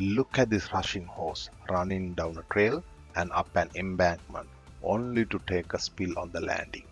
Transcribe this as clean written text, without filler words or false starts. Look at this rushing horse running down a trail and up an embankment, only to take a spill on the landing.